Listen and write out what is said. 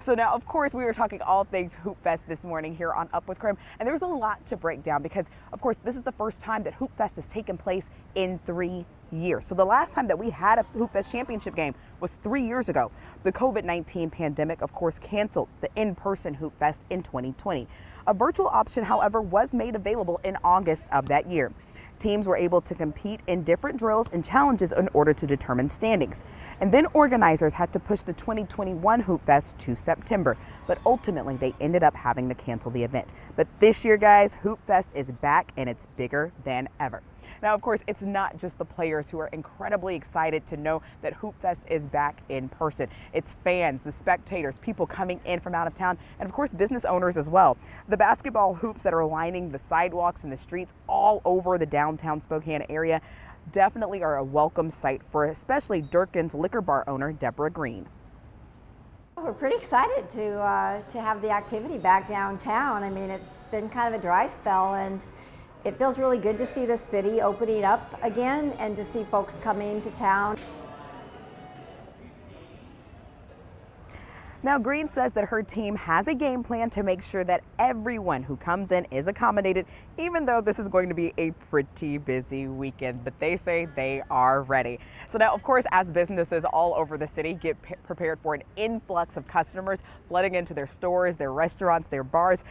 So now, of course, we were talking all things Hoopfest this morning here on Up with KREM, and there's a lot to break down because, of course, this is the first time that Hoopfest has taken place in 3 years. So the last time that we had a Hoopfest championship game was 3 years ago. The COVID-19 pandemic, of course, canceled the in-person Hoopfest in 2020. A virtual option, however, was made available in August of that year. Teams were able to compete in different drills and challenges in order to determine standings. And then organizers had to push the 2021 Hoopfest to September, but ultimately they ended up having to cancel the event. But this year, guys, Hoopfest is back and it's bigger than ever. Now, of course, it's not just the players who are incredibly excited to know that Hoopfest is back in person. It's fans, the spectators, people coming in from out of town, and of course, business owners as well. The basketball hoops that are lining the sidewalks and the streets all over the downtown Spokane area definitely are a welcome sight for especially Durkin's liquor bar owner, Deborah Green. We're pretty excited to have the activity back downtown. I mean, it's been kind of a dry spell, and it feels really good to see the city opening up again and to see folks coming to town. Now, Green says that her team has a game plan to make sure that everyone who comes in is accommodated, even though this is going to be a pretty busy weekend, but they say they are ready. So now, of course, as businesses all over the city get prepared for an influx of customers flooding into their stores, their restaurants, their bars,